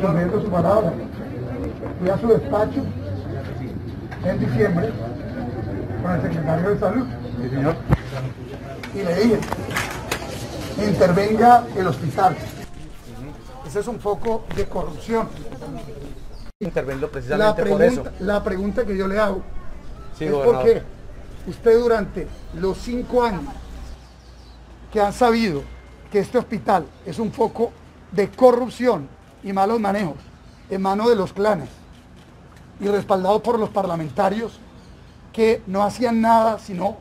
cumpliendo su palabra. Fui a su despacho en diciembre con el secretario de Salud. Sí, señor. Y le dije, intervenga el hospital. Ese es un foco de corrupción. Intervenlo precisamente por eso. La pregunta que yo le hago es por qué usted durante los 5 años que han sabido que este hospital es un foco de corrupción y malos manejos en manos de los clanes y respaldado por los parlamentarios que no hacían nada sino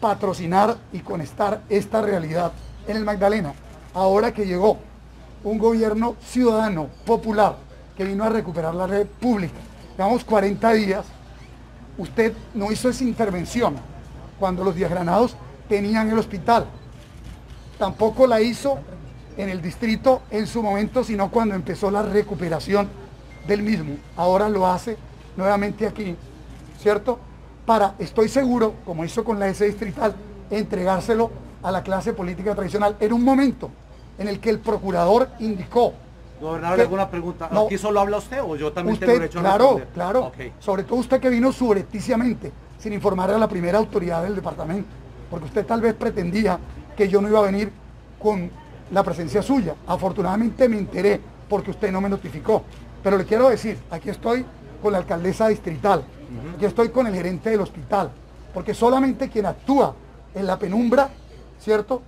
patrocinar y conectar esta realidad en el Magdalena, ahora que llegó un gobierno ciudadano, popular, que vino a recuperar la red pública. Llevamos 40 días, usted no hizo esa intervención cuando los Díaz Granados tenían el hospital. Tampoco la hizo en el distrito en su momento, sino cuando empezó la recuperación del mismo. Ahora lo hace nuevamente aquí, ¿cierto? Para, estoy seguro, como hizo con la S distrital, entregárselo a la clase política tradicional en un momento en el que el procurador indicó. Gobernador, ¿alguna pregunta? No, ¿aquí solo habla usted o yo también tengo derecho a responder? Claro, okay. Sobre todo usted que vino subrepticiamente, sin informar a la primera autoridad del departamento, porque usted tal vez pretendía que yo no iba a venir con la presencia suya. Afortunadamente me enteré porque usted no me notificó, pero le quiero decir, aquí estoy con la alcaldesa distrital, aquí estoy con el gerente del hospital, porque solamente quien actúa en la penumbra, ¿cierto?,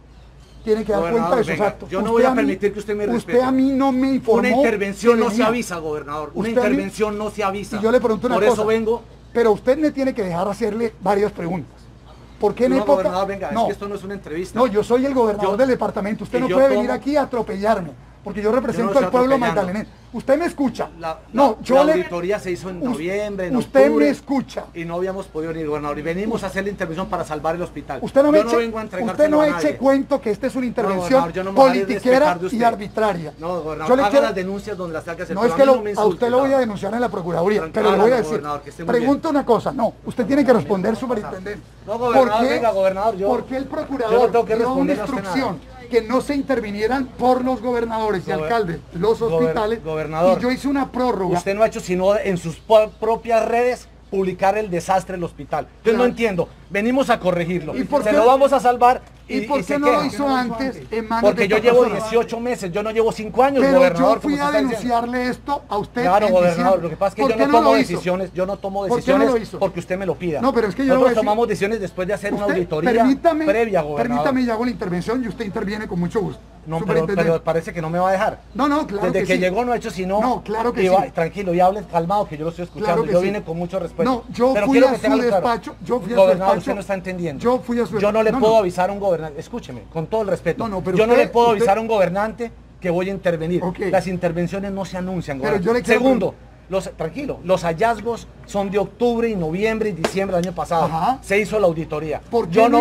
tiene que dar cuenta de sus actos. Yo no voy a permitir que usted me respete. Usted a mí no me informó. Una intervención no se avisa, gobernador. Una intervención no se avisa. Y yo le pregunto una cosa. Por eso vengo. Pero usted me tiene que dejar hacerle varias preguntas. ¿Por qué en época? No, gobernador, venga, es que esto no es una entrevista. No, yo soy el gobernador del departamento. Usted no puede venir aquí a atropellarme, porque yo represento al pueblo magdalenense. Usted me escucha. La auditoría se hizo en noviembre, en octubre. Usted me escucha. Y no habíamos podido ir, gobernador. Y venimos a hacer la intervención para salvar el hospital. Usted no me eche cuento que esta es una intervención politiquera y arbitraria. No, gobernador, haga las denuncias donde las sacas. No es que a usted lo voy a denunciar en la Procuraduría, pero le voy a decir, pregunta una cosa. No, usted tiene que responder, superintendente. No, gobernador, venga, gobernador. ¿Por qué el procurador dio una instrucción que no se intervinieran por los gobernadores y alcaldes los hospitales? Gobernador, y yo hice una prórroga. Usted no ha hecho sino en sus propias redes publicar el desastre del hospital. Entonces no entiendo, venimos a corregirlo. ¿Y por qué? Se lo vamos a salvar. ¿Y por qué no lo hizo antes? Porque yo llevo 18 meses, yo no llevo 5 años, gobernador. Pero yo fui a denunciarle esto a usted. Claro, gobernador, lo que pasa es que yo no tomo decisiones, porque usted me lo pida. No, pero es que yo nosotros tomamos decisiones después de hacer una auditoría previa, gobernador. Permítame, yo hago la intervención y usted interviene con mucho gusto. No, pero parece que no me va a dejar. No, no, claro. Desde que llegó no ha hecho sino. No, claro que sí. Tranquilo, y hable calmado, que yo lo estoy escuchando. Yo vine con mucho respeto. No, yo fui a su despacho. Gobernador, usted no está entendiendo. Yo fui a su despacho. Yo no le puedo avisar a un gobernador. Escúcheme, con todo el respeto, yo no le puedo avisar a un gobernante que voy a intervenir. Las intervenciones no se anuncian, gobernador. Segundo, tranquilo, los hallazgos son de octubre y noviembre y diciembre del año pasado. Ajá. Se hizo la auditoría. ¿Por qué no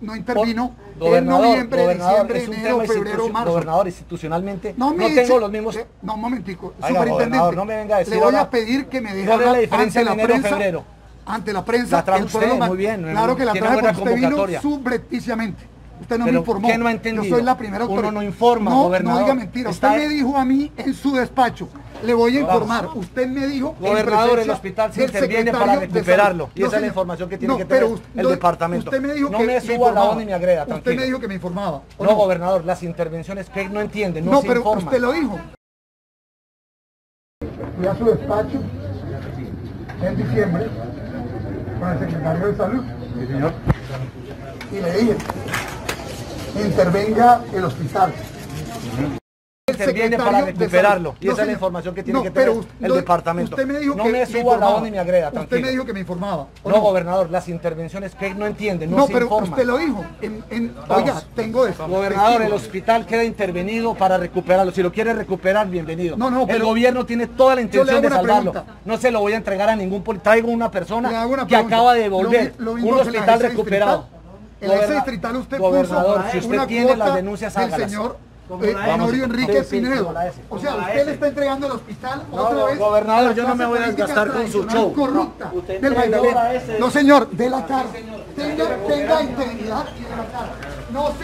intervino en noviembre, diciembre, enero, febrero, marzo? Gobernador, institucionalmente no tengo los mismos. No, un momentico, superintendente, no me venga a decir, le voy a pedir que me deje la diferencia de enero y febrero. Ante la prensa, la trajo usted, muy bien. Claro que la traje, porque usted vino subrepticiamente. Usted no me informó. ¿Qué no ha entendido? Yo soy la primera autoridad. Uno no informa, gobernador. No diga mentira. Usted me dijo a mí en su despacho. Le voy a informar. Usted me dijo, gobernador, el hospital se interviene para recuperarlo. Y esa es la información que tiene que tener el departamento. Usted me dijo que me suba la voz ni me agrega. Usted me dijo que me informaba. No, gobernador, las intervenciones que no entienden, no se informan. No, pero usted lo dijo. Fui a su despacho en diciembre con el secretario de Salud. Sí, señor. Y le dije, intervenga el hospital. Interviene para recuperarlo. Y esa es la información que tiene que tener el departamento. Usted me dijo que me suba la voz ni me agrega. Usted me dijo que me informaba. No, gobernador, las intervenciones que no entienden, no se informan. No, pero usted lo dijo. Oiga, tengo esto. Gobernador, el hospital queda intervenido para recuperarlo. Si lo quiere recuperar, bienvenido. No, no, el gobierno tiene toda la intención de salvarlo. No se lo voy a entregar a ningún político. Traigo una persona que acaba de devolver un hospital recuperado. En ese distrital usted puso una cuota. Gobernador, si usted tiene las denuncias, hágalas. Honorio Enrique Espinal. O sea, usted le está entregando el hospital otra vez. Gobernador, yo no me voy a desgastar con su show. Corrupta del Magdalena. No, señor, de la cara. tenga integridad y lealtad. No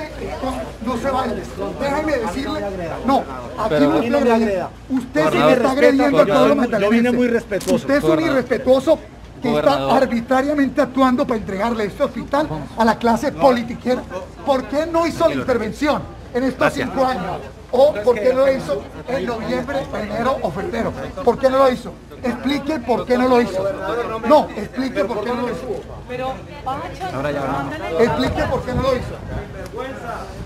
se vaya. Déjeme decirle, no, aquí no es agreda. Usted se le está agrediendo a todos los mandatarios. Usted es un irrespetuoso que está arbitrariamente actuando para entregarle este hospital a la clase politiquera. ¿Por qué no hizo la intervención en estos 5 años? ¿O por qué no lo hizo en noviembre, enero o febrero? ¿Por qué no lo hizo? Explique por qué no lo hizo. No, explique por qué no lo hizo. Pero, Pacho, explique por qué no lo hizo.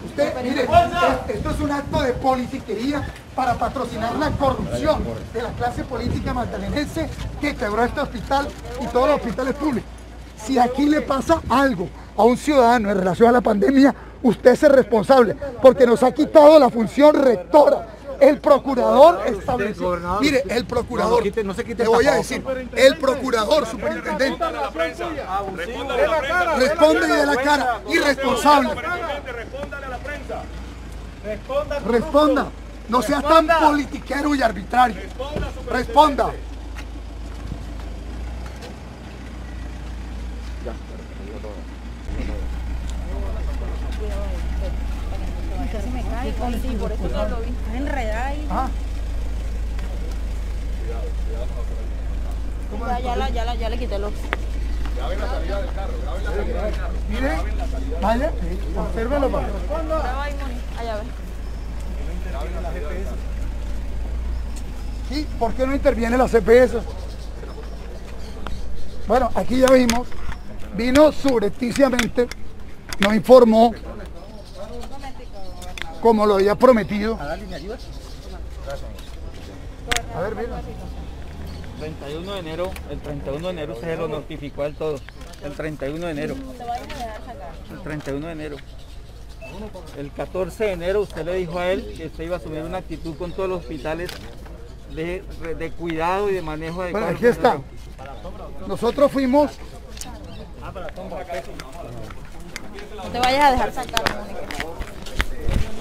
Usted, mire, esto es un acto de politiquería para patrocinar la corrupción de la clase política magdalenense que quebró este hospital y todos los hospitales públicos. Si aquí le pasa algo a un ciudadano en relación a la pandemia, usted es el responsable, porque nos ha quitado la función rectora. El procurador estableció. Mire, el procurador, le voy a decir, el procurador superintendente responde de la cara, irresponsable. Responda, no sea tan politiquero y arbitrario. Responda. Casi me cae, sí, por eso no lo vi. Estás enredada ahí. Ah. Ya le quité los... Graben la salida del carro, graben la salida del carro. Mire, vaya, obsérvalo. Graba ahí, Moni, allá ve. ¿Graben las GPS? Sí, ¿por qué no interviene las GPS? Bueno, aquí ya vimos, vino subrepticiamente, nos informó, como lo había prometido. A ver, mira. El 31 de enero se lo notificó a todos. El 31 de enero. El 31 de enero. El 14 de enero usted le dijo a él que usted iba a asumir una actitud con todos los hospitales de cuidado y de manejo de... Bueno, aquí está. Nosotros fuimos... No te vayas a dejar sacar, Mónica.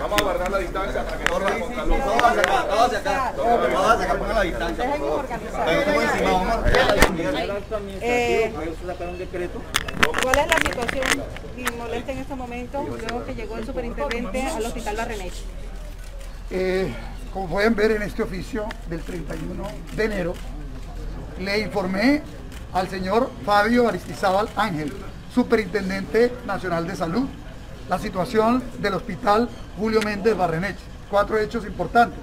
Vamos a guardar la distancia, aquí está bien. Vamos a guardar la distancia para que no remontan los dos hacia acá, todos hacia acá. Todos hacia acá, pongan la distancia. Déjenme organizar. Un decreto. ¿Cuál es la situación que molesta en este momento luego que llegó el superintendente al hospital Barreneche? Como pueden ver en este oficio del 31 de enero, le informé al señor Fabio Aristizábal Ángel, Superintendente Nacional de Salud, la situación del hospital Julio Méndez Barreneche. 4 hechos importantes: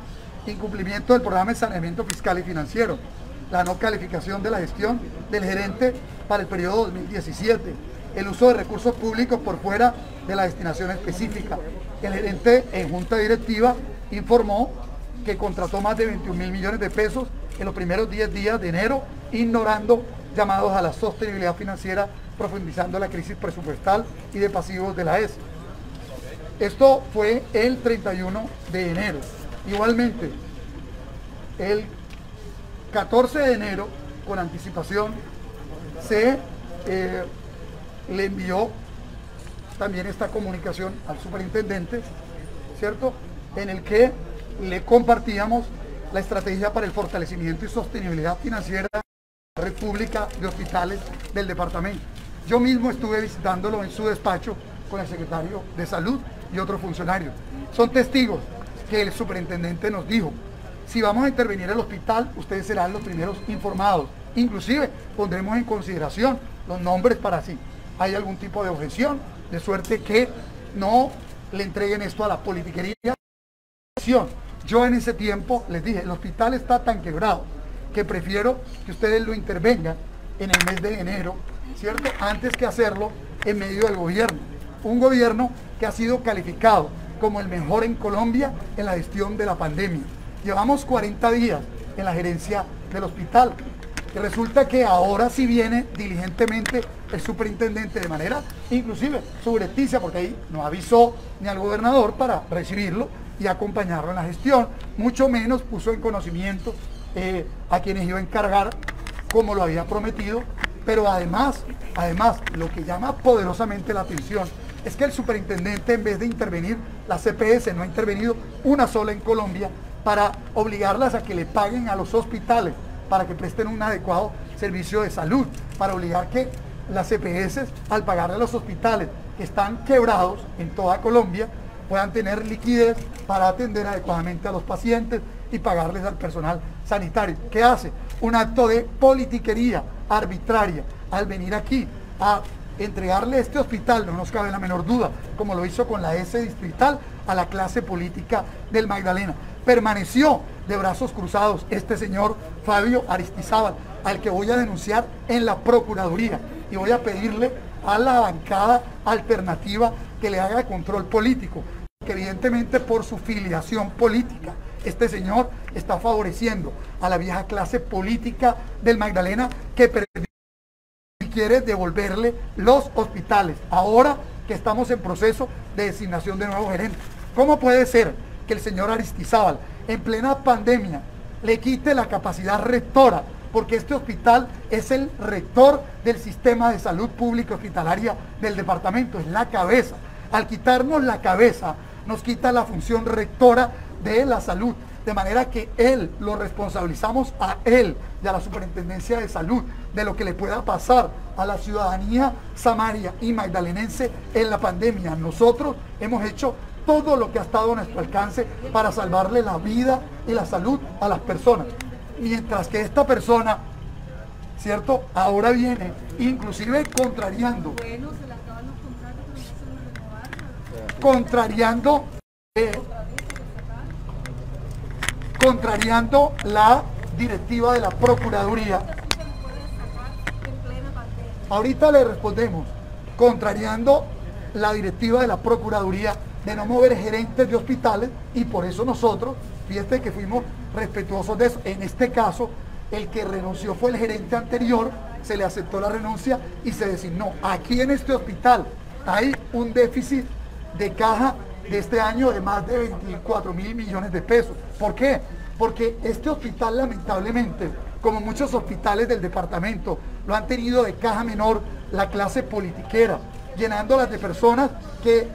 incumplimiento del programa de saneamiento fiscal y financiero, la no calificación de la gestión del gerente para el periodo 2017, el uso de recursos públicos por fuera de la destinación específica. El gerente en junta directiva informó que contrató más de 21.000 millones de pesos en los primeros 10 días de enero, ignorando llamados a la sostenibilidad financiera, profundizando la crisis presupuestal y de pasivos de la ESI. Esto fue el 31 de enero. Igualmente, el 14 de enero, con anticipación, se le envió también esta comunicación al superintendente, ¿cierto?, en el que le compartíamos la estrategia para el fortalecimiento y sostenibilidad financiera de la red pública de hospitales del departamento. Yo mismo estuve visitándolo en su despacho con el secretario de Salud y otros funcionarios. Son testigos que el superintendente nos dijo: si vamos a intervenir en el hospital, ustedes serán los primeros informados. Inclusive pondremos en consideración los nombres para si hay algún tipo de objeción, de suerte que no le entreguen esto a la politiquería. Yo en ese tiempo les dije: el hospital está tan quebrado que prefiero que ustedes lo intervengan en el mes de enero, ¿cierto?, antes que hacerlo en medio del gobierno. Un gobierno que ha sido calificado como el mejor en Colombia en la gestión de la pandemia. Llevamos 40 días en la gerencia del hospital. Y resulta que ahora sí viene diligentemente el superintendente de manera, inclusive, subrepticia, porque ahí no avisó ni al gobernador para recibirlo, y acompañarlo en la gestión, mucho menos puso en conocimiento a quienes iba a encargar, como lo había prometido. Pero además, lo que llama poderosamente la atención es que el superintendente, en vez de intervenir, la CPS no ha intervenido una sola en Colombia para obligarlas a que le paguen a los hospitales, para que presten un adecuado servicio de salud, para obligar que las CPS, al pagarle a los hospitales que están quebrados en toda Colombia, puedan tener liquidez para atender adecuadamente a los pacientes y pagarles al personal sanitario. ¿Qué hace? Un acto de politiquería arbitraria al venir aquí a entregarle este hospital, no nos cabe la menor duda, como lo hizo con la S distrital, a la clase política del Magdalena. Permaneció de brazos cruzados este señor Fabio Aristizábal, al que voy a denunciar en la Procuraduría, y voy a pedirle a la bancada alternativa que le haga control político, que evidentemente por su filiación política este señor está favoreciendo a la vieja clase política del Magdalena, que perdió y quiere devolverle los hospitales, ahora que estamos en proceso de designación de nuevo gerente. ¿Cómo puede ser que el señor Aristizábal, en plena pandemia, le quite la capacidad rectora? Porque este hospital es el rector del sistema de salud pública hospitalaria del departamento, es la cabeza. Al quitarnos la cabeza, nos quita la función rectora de la salud, de manera que él, lo responsabilizamos a él y a la Superintendencia de Salud de lo que le pueda pasar a la ciudadanía samaria y magdalenense en la pandemia. Nosotros hemos hecho todo lo que ha estado a nuestro alcance para salvarle la vida y la salud a las personas. Mientras que esta persona, ¿cierto?, ahora viene, inclusive contrariando. Bueno, se le acaban los contratos, pero ya se los renovaron. Contrariando la directiva de la Procuraduría. Ahorita le respondemos. Contrariando la directiva de la Procuraduría de no mover gerentes de hospitales, y por eso nosotros, fíjate que fuimos respetuosos de eso. En este caso, el que renunció fue el gerente anterior, se le aceptó la renuncia y se designó. Aquí en este hospital hay un déficit de caja de este año de más de 24.000 millones de pesos. ¿Por qué? Porque este hospital, lamentablemente, como muchos hospitales del departamento, lo han tenido de caja menor la clase politiquera, llenándolas de personas que...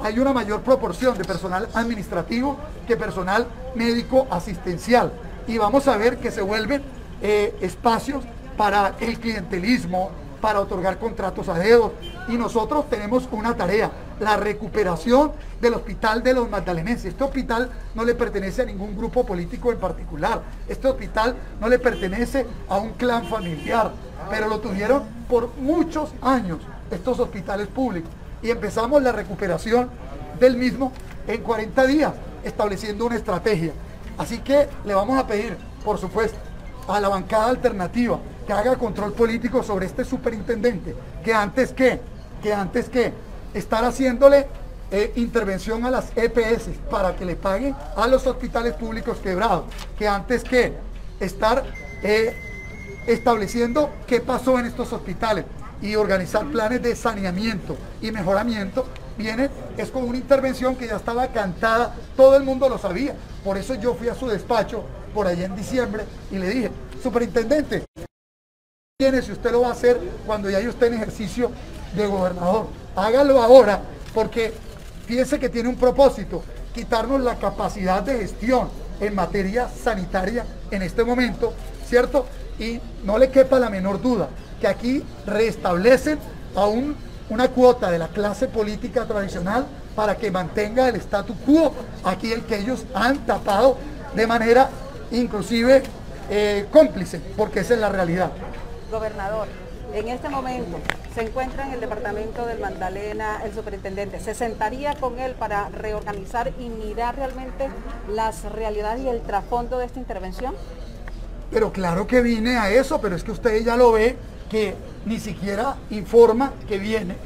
hay una mayor proporción de personal administrativo que personal médico asistencial, y vamos a ver que se vuelven espacios para el clientelismo, para otorgar contratos a dedos, y nosotros tenemos una tarea: la recuperación del hospital de los magdalenenses. Este hospital no le pertenece a ningún grupo político en particular, este hospital no le pertenece a un clan familiar, pero lo tuvieron por muchos años estos hospitales públicos. Y empezamos la recuperación del mismo en 40 días, estableciendo una estrategia. Así que le vamos a pedir, por supuesto, a la bancada alternativa que haga control político sobre este superintendente, que antes que estar haciéndole intervención a las EPS para que le paguen a los hospitales públicos quebrados, que antes que estar estableciendo qué pasó en estos hospitales y organizar planes de saneamiento y mejoramiento, viene es con una intervención que ya estaba cantada, todo el mundo lo sabía. Por eso yo fui a su despacho por allá en diciembre y le dije: superintendente, tiene, si usted lo va a hacer cuando ya hay usted en ejercicio de gobernador, hágalo ahora, porque piense que tiene un propósito: quitarnos la capacidad de gestión en materia sanitaria en este momento, ¿cierto? Y no le quepa la menor duda que aquí restablecen a una cuota de la clase política tradicional para que mantenga el statu quo, aquí el que ellos han tapado de manera inclusive cómplice, porque esa es la realidad. Gobernador, en este momento se encuentra en el departamento del Magdalena el superintendente. ¿Se sentaría con él para reorganizar y mirar realmente las realidades y el trasfondo de esta intervención? Pero claro que vine a eso, pero es que usted ya lo ve, que ni siquiera informa que viene,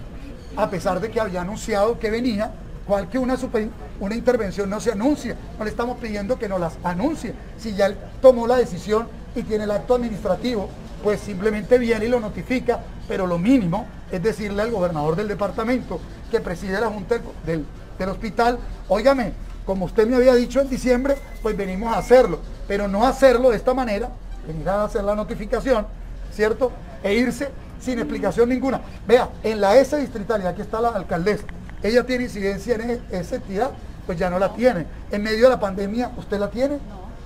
a pesar de que había anunciado que venía. Igual que una intervención no se anuncia, no le estamos pidiendo que nos las anuncie. Si ya él tomó la decisión y tiene el acto administrativo, pues simplemente viene y lo notifica, pero lo mínimo es decirle al gobernador del departamento, que preside la Junta del del hospital, óigame, como usted me había dicho en diciembre, pues venimos a hacerlo, pero no hacerlo de esta manera, venir a hacer la notificación, ¿cierto? E irse sin explicación ninguna. Vea, en la S distrital, y aquí está la alcaldesa, ella tiene incidencia en esa entidad, pues ya no la tiene. En medio de la pandemia, ¿usted la tiene?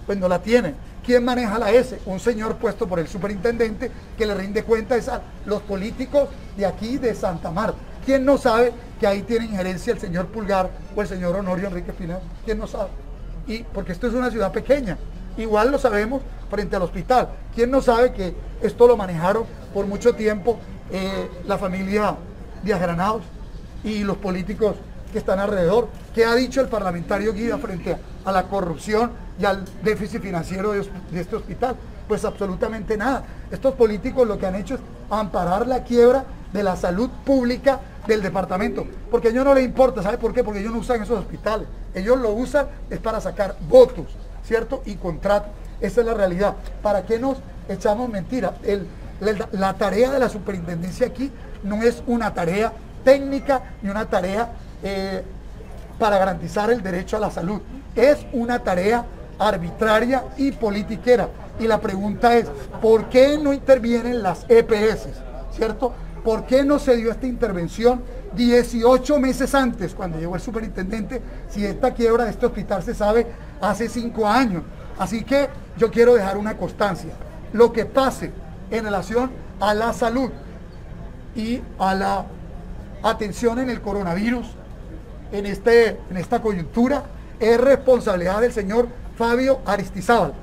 Pues no la tiene. ¿Quién maneja la S? Un señor puesto por el superintendente que le rinde cuenta es a los políticos de aquí de Santa Marta. ¿Quién no sabe que ahí tiene injerencia el señor Pulgar o el señor Honorio Enrique Espinal? ¿Quién no sabe? Y porque esto es una ciudad pequeña, igual lo sabemos frente al hospital. ¿Quién no sabe que esto lo manejaron por mucho tiempo la familia Díaz Granados y los políticos que están alrededor? ¿Qué ha dicho el parlamentario Guida frente a la corrupción y al déficit financiero de este hospital? Pues absolutamente nada. Estos políticos lo que han hecho es amparar la quiebra de la salud pública del departamento, porque a ellos no les importa. ¿Sabe por qué? Porque ellos no usan esos hospitales, ellos lo usan es para sacar votos, ¿cierto? Y contratos. Esa es la realidad. ¿Para qué nos echamos mentiras? La tarea de la superintendencia aquí no es una tarea técnica ni una tarea para garantizar el derecho a la salud, es una tarea arbitraria y politiquera. Y la pregunta es, ¿por qué no intervienen las EPS? ¿Cierto? ¿Por qué no se dio esta intervención 18 meses antes, cuando llegó el superintendente, si esta quiebra de este hospital se sabe hace 5 años? Así que yo quiero dejar una constancia. Lo que pase en relación a la salud y a la atención en el coronavirus, en esta coyuntura, es responsabilidad del señor Fabio Aristizábal,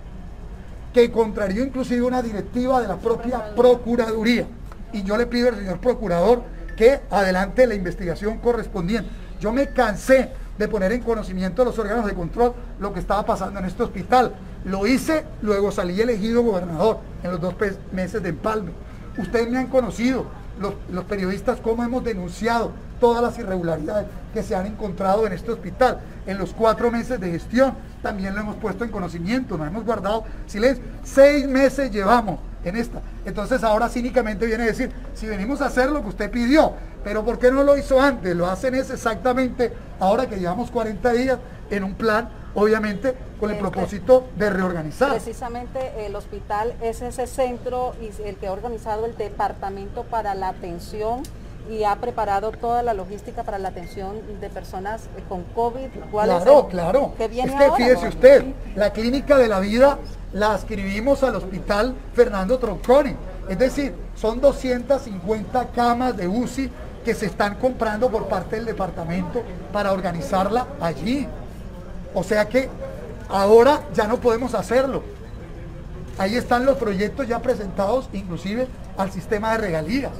que contrarió inclusive una directiva de la propia Procuraduría. Y yo le pido al señor procurador que adelante la investigación correspondiente. Yo me cansé de poner en conocimiento de los órganos de control lo que estaba pasando en este hospital. Lo hice, luego salí elegido gobernador en los 2 meses de empalme. Ustedes me han conocido, los periodistas, cómo hemos denunciado todas las irregularidades que se han encontrado en este hospital. En los 4 meses de gestión también lo hemos puesto en conocimiento, no hemos guardado silencio. 6 meses llevamos en esta. Entonces ahora cínicamente viene a decir, si venimos a hacer lo que usted pidió, pero ¿por qué no lo hizo antes? Lo hacen es exactamente ahora que llevamos 40 días en un plan, obviamente, con el propósito de reorganizar. Precisamente el hospital es ese centro y el que ha organizado el departamento para la atención y ha preparado toda la logística para la atención de personas con COVID. Claro, claro. Que viene ahora, fíjese usted, la clínica de la vida la adscribimos al hospital Fernando Tronconi. Es decir, son 250 camas de UCI que se están comprando por parte del departamento para organizarla allí. O sea que ahora ya no podemos hacerlo. Ahí están los proyectos ya presentados, inclusive al sistema de regalías.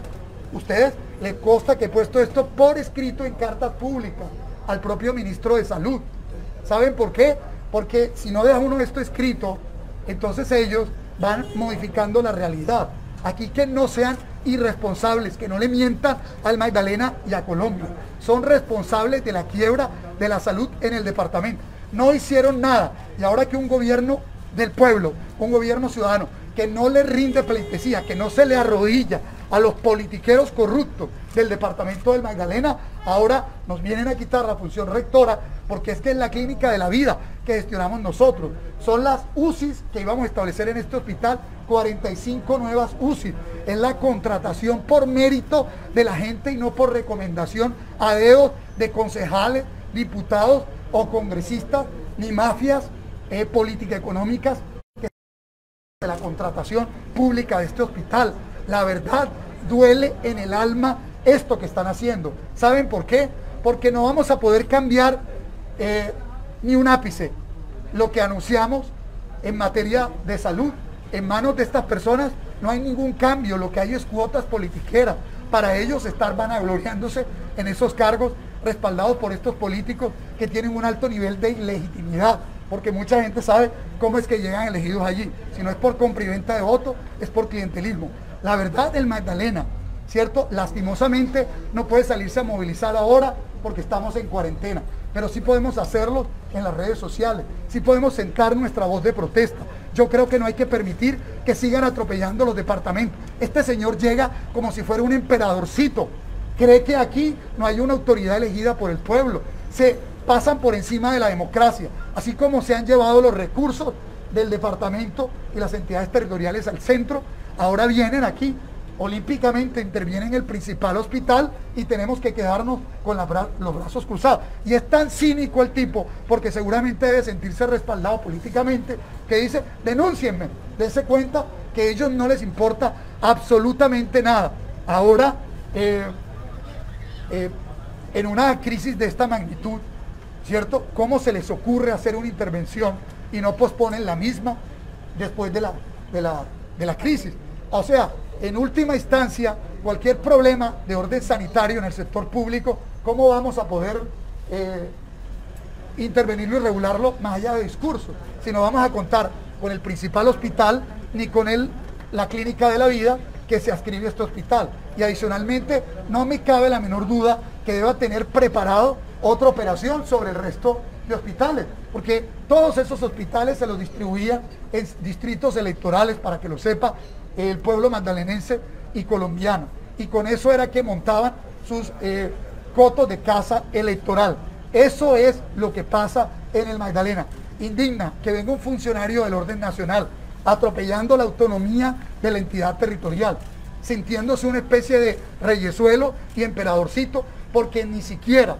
Ustedes les consta que he puesto esto por escrito en cartas públicas al propio ministro de Salud. ¿Saben por qué? Porque si no deja uno esto escrito, entonces ellos van modificando la realidad. Aquí que no sean irresponsables, que no le mientan al Magdalena y a Colombia. Son responsables de la quiebra de la salud en el departamento. No hicieron nada. Y ahora que un gobierno del pueblo, un gobierno ciudadano, que no le rinde pleitesía, que no se le arrodilla a los politiqueros corruptos del departamento del Magdalena, ahora nos vienen a quitar la función rectora, porque es que es la clínica de la vida que gestionamos nosotros. Son las UCIs que íbamos a establecer en este hospital, 45 nuevas UCIs. Es la contratación por mérito de la gente y no por recomendación a dedos de concejales, diputados o congresistas, ni mafias políticas económicas que de la contratación pública de este hospital. La verdad, duele en el alma esto que están haciendo. ¿Saben por qué? Porque no vamos a poder cambiar ni un ápice lo que anunciamos en materia de salud. En manos de estas personas no hay ningún cambio, lo que hay es cuotas politiqueras. Para ellos estar vanagloriándose en esos cargos respaldados por estos políticos que tienen un alto nivel de ilegitimidad. Porque mucha gente sabe cómo es que llegan elegidos allí. Si no es por compra y venta de votos, es por clientelismo. La verdad del Magdalena, ¿cierto? Lastimosamente no puede salirse a movilizar ahora porque estamos en cuarentena, pero sí podemos hacerlo en las redes sociales, sí podemos sentar nuestra voz de protesta. Yo creo que no hay que permitir que sigan atropellando los departamentos. Este señor llega como si fuera un emperadorcito, cree que aquí no hay una autoridad elegida por el pueblo, se pasan por encima de la democracia, así como se han llevado los recursos del departamento y las entidades territoriales al centro, ahora vienen aquí, olímpicamente intervienen en el principal hospital y tenemos que quedarnos con los brazos cruzados. Y es tan cínico el tipo, porque seguramente debe sentirse respaldado políticamente, que dice, denúncienme, dense cuenta que a ellos no les importa absolutamente nada. Ahora, en una crisis de esta magnitud, ¿cierto? ¿Cómo se les ocurre hacer una intervención y no posponen la misma después de la crisis? O sea, en última instancia, cualquier problema de orden sanitario en el sector público, ¿cómo vamos a poder intervenirlo y regularlo más allá de discurso? Si no vamos a contar con el principal hospital ni con la clínica de la vida que se adscribe a este hospital. Y adicionalmente, no me cabe la menor duda que deba tener preparado otra operación sobre el resto de hospitales, porque todos esos hospitales se los distribuían en distritos electorales, para que lo sepa el pueblo magdalenense y colombiano, y con eso era que montaban sus cotos de casa electoral. Eso es lo que pasa en el Magdalena. Indigna que venga un funcionario del orden nacional atropellando la autonomía de la entidad territorial, sintiéndose una especie de reyesuelo y emperadorcito, porque ni siquiera,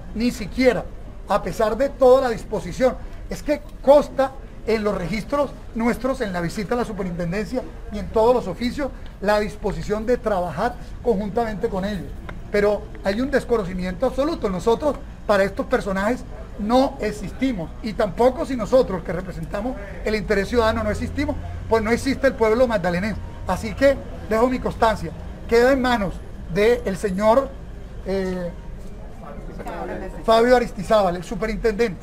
a pesar de toda la disposición, es que consta en los registros nuestros, en la visita a la superintendencia y en todos los oficios, la disposición de trabajar conjuntamente con ellos. Pero hay un desconocimiento absoluto. Nosotros, para estos personajes, no existimos. Y tampoco, si nosotros, que representamos el interés ciudadano, no existimos, pues no existe el pueblo magdalenense. Así que dejo mi constancia. Queda en manos del señor Fabio Aristizábal, el superintendente,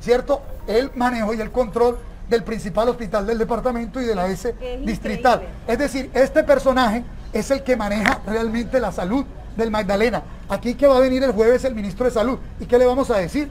¿cierto?, el manejo y el control del principal hospital del departamento y de la S distrital. Es decir, este personaje es el que maneja realmente la salud del Magdalena. Aquí que va a venir el jueves el ministro de Salud. ¿Y qué le vamos a decir?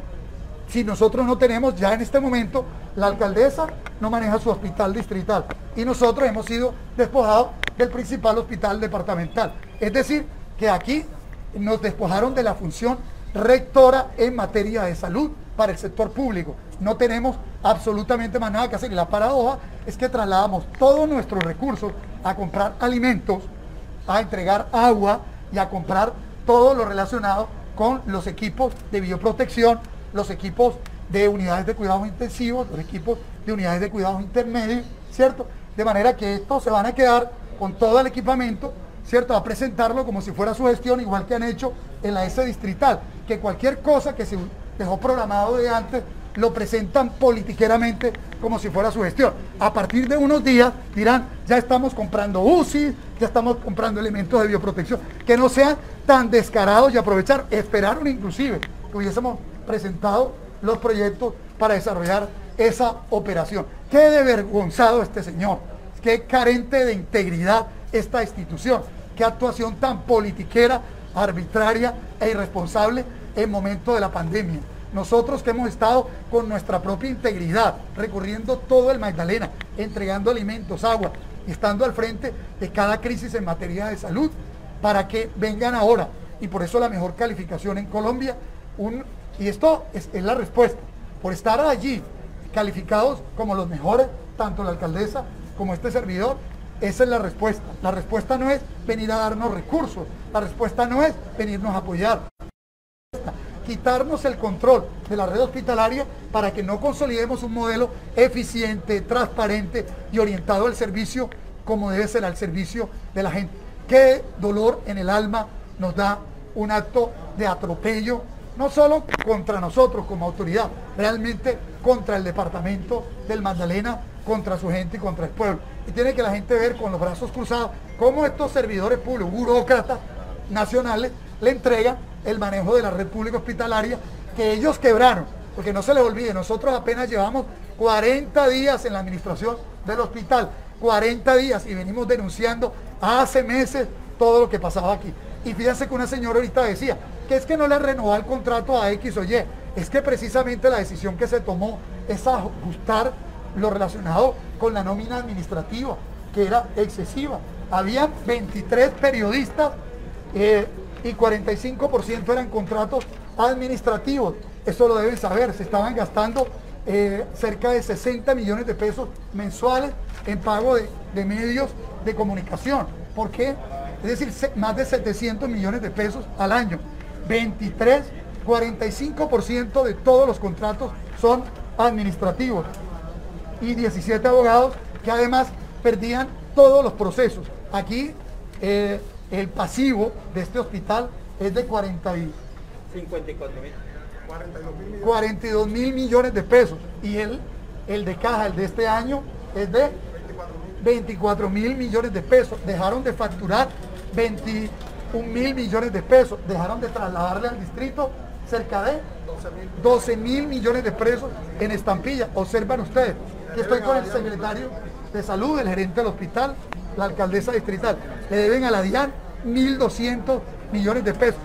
Si nosotros no tenemos ya en este momento, la alcaldesa no maneja su hospital distrital y nosotros hemos sido despojados del principal hospital departamental. Es decir, que aquí nos despojaron de la función rectora en materia de salud para el sector público. No tenemos absolutamente más nada que hacer, y la paradoja es que trasladamos todos nuestros recursos a comprar alimentos, a entregar agua y a comprar todo lo relacionado con los equipos de bioprotección, los equipos de unidades de cuidados intensivos, los equipos de unidades de cuidados intermedios, ¿cierto? De manera que estos se van a quedar con todo el equipamiento, ¿cierto?, a presentarlo como si fuera su gestión, igual que han hecho en la S distrital, que cualquier cosa que se dejó programado de antes lo presentan politiqueramente como si fuera su gestión. A partir de unos días dirán, ya estamos comprando UCI, ya estamos comprando elementos de bioprotección. Que no sean tan descarados y aprovechar. Esperaron inclusive que hubiésemos presentado los proyectos para desarrollar esa operación. Qué desvergonzado este señor, qué carente de integridad esta institución, qué actuación tan politiquera, arbitraria e irresponsable en momento de la pandemia. Nosotros que hemos estado con nuestra propia integridad, recorriendo todo el Magdalena, entregando alimentos, agua, estando al frente de cada crisis en materia de salud, para que vengan ahora, y por eso la mejor calificación en Colombia, y esto es la respuesta, por estar allí calificados como los mejores, tanto la alcaldesa como este servidor. Esa es la respuesta. La respuesta no es venir a darnos recursos, la respuesta no es venirnos a apoyar, quitarnos el control de la red hospitalaria para que no consolidemos un modelo eficiente, transparente y orientado al servicio, como debe ser, al servicio de la gente. Qué dolor en el alma nos da un acto de atropello, no solo contra nosotros como autoridad, realmente contra el departamento del Magdalena, contra su gente y contra el pueblo. Y tiene que la gente ver con los brazos cruzados cómo estos servidores públicos, burócratas nacionales, le entregan el manejo de la red pública hospitalaria que ellos quebraron, porque no se les olvide, nosotros apenas llevamos 40 días en la administración del hospital, 40 días, y venimos denunciando hace meses todo lo que pasaba aquí. Y fíjense que una señora ahorita decía que es que no le renovó el contrato a X o Y. Es que precisamente la decisión que se tomó es ajustar lo relacionado con la nómina administrativa, que era excesiva. Había 23 periodistas y 45% eran contratos administrativos. eso lo deben saber, se estaban gastando cerca de 60 millones de pesos mensuales en pago de medios de comunicación. ¿Por qué? Es decir, más de 700 millones de pesos al año. 45% de todos los contratos son administrativos y 17 abogados que además perdían todos los procesos. Aquí el pasivo de este hospital es de 42 mil millones de pesos y el de caja, el de este año, es de 24 mil millones de pesos. Dejaron de facturar 21 mil millones de pesos, dejaron de trasladarle al distrito cerca de 12 mil millones de pesos en estampilla. Observan ustedes que estoy con el secretario de salud, el gerente del hospital, la alcaldesa distrital. Le deben a la DIAN 1.200 millones de pesos,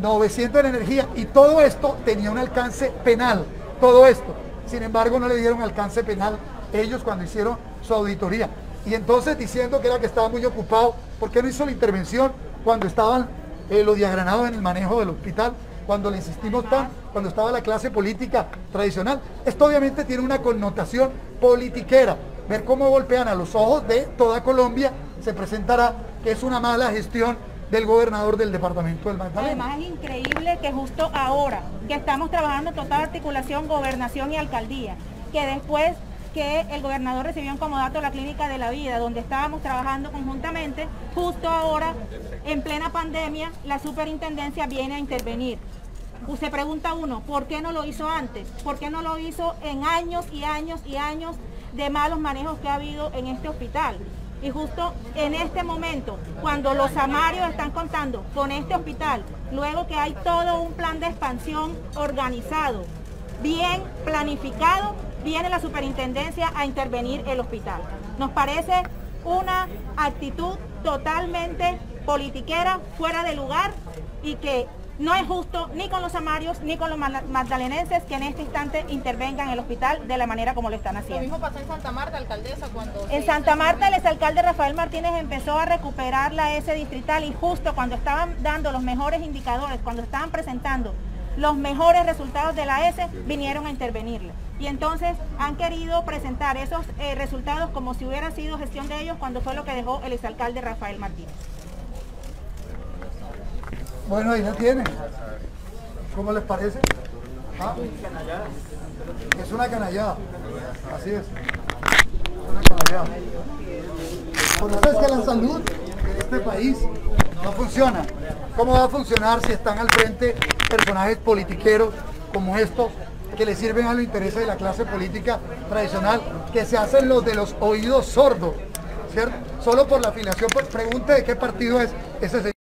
900 en energía, y todo esto tenía un alcance penal, todo esto. Sin embargo, no le dieron alcance penal ellos cuando hicieron su auditoría. Y entonces, diciendo que era que estaba muy ocupado, ¿por qué no hizo la intervención cuando estaban los Díaz Granados en el manejo del hospital? Cuando le insistimos tanto, cuando estaba la clase política tradicional. Esto obviamente tiene una connotación politiquera. Ver cómo golpean a los ojos de toda Colombia, se presentará que es una mala gestión del gobernador del departamento del Magdalena. Además es increíble que justo ahora, que estamos trabajando en total articulación, gobernación y alcaldía, que después que el gobernador recibió un comodato la Clínica de la Vida, donde estábamos trabajando conjuntamente, justo ahora, en plena pandemia, la superintendencia viene a intervenir. Se pregunta uno, ¿por qué no lo hizo antes? ¿Por qué no lo hizo en años y años y años de malos manejos que ha habido en este hospital? Y justo en este momento, cuando los samarios están contando con este hospital, luego que hay todo un plan de expansión organizado, bien planificado, viene la superintendencia a intervenir el hospital. Nos parece una actitud totalmente politiquera, fuera de lugar, y que no es justo ni con los samarios ni con los magdalenenses que en este instante intervengan en el hospital de la manera como lo están haciendo. Lo mismo pasó en Santa Marta, alcaldesa, cuando... En Santa Marta el exalcalde Rafael Martínez empezó a recuperar la S distrital, y justo cuando estaban dando los mejores indicadores, cuando estaban presentando los mejores resultados de la S, vinieron a intervenirle. Y entonces han querido presentar esos resultados como si hubiera sido gestión de ellos, cuando fue lo que dejó el exalcalde Rafael Martínez. Bueno, ahí la tienen. ¿Cómo les parece? ¿Ah? Es una canallada. Así es. Es una canallada. Por eso es que la salud en este país no funciona. ¿Cómo va a funcionar si están al frente personajes politiqueros como estos, que le sirven a los intereses de la clase política tradicional, que se hacen los de los oídos sordos, ¿cierto? Solo por la afiliación, pues, pregunte de qué partido es ese señor.